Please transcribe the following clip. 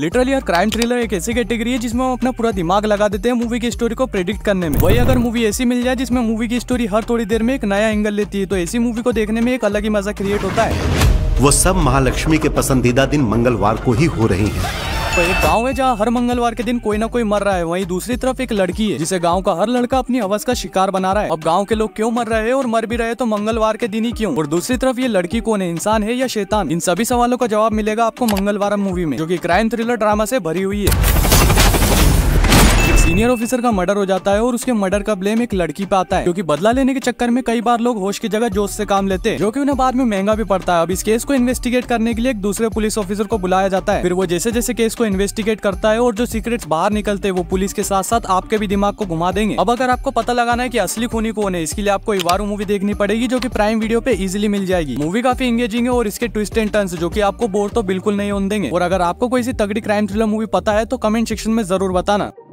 Literally और crime thriller एक ऐसी कैटेगरी है जिसमें हम अपना पूरा दिमाग लगा देते हैं मूवी की स्टोरी को प्रेडिक्ट करने में। वही अगर मूवी ऐसी मिल जाए जिसमें मूवी की स्टोरी हर थोड़ी देर में एक नया एंगल लेती है तो ऐसी मूवी को देखने में एक अलग ही मजा क्रिएट होता है। वो सब महालक्ष्मी के पसंदीदा दिन मंगलवार को ही हो रही है। तो एक गांव है जहां हर मंगलवार के दिन कोई ना कोई मर रहा है। वहीं दूसरी तरफ एक लड़की है जिसे गांव का हर लड़का अपनी हवस का शिकार बना रहा है। अब गांव के लोग क्यों मर रहे हैं और मर भी रहे तो मंगलवार के दिन ही क्यों, और दूसरी तरफ ये लड़की कौन है, इंसान है या शैतान, इन सभी सवालों का जवाब मिलेगा आपको मंगलवार मूवी में, जो कि क्राइम थ्रिलर ड्रामा से भरी हुई है। सीनियर ऑफिसर का मर्डर हो जाता है और उसके मर्डर का ब्लेम एक लड़की पे आता है, क्योंकि बदला लेने के चक्कर में कई बार लोग होश की जगह जोश से काम लेते हैं, जो कि उन्हें बाद में महंगा भी पड़ता है। अब इस केस को इन्वेस्टिगेट करने के लिए एक दूसरे पुलिस ऑफिसर को बुलाया जाता है। फिर वो जैसे जैसे केस को इन्वेस्टिगेट करता है और जो सीक्रेट्स बाहर निकलते हैं वो पुलिस के साथ साथ आपके भी दिमाग को घुमा देंगे। अब अगर आपको पता लगाना है कि असली खूनी कौन है, इसके लिए आपको इवारू मूवी देखनी पड़ेगी, जो कि प्राइम वीडियो पे इजिली मिल जाएगी। मूवी काफी एंगेजिंग है और इसके ट्विस्ट एंड टर्न्स जो कि आपको बोर तो बिल्कुल नहीं होने देंगे। और अगर आपको कोई सी तगड़ी क्राइम थ्रिलर मूवी पता है तो कमेंट सेक्शन में जरूर बताना।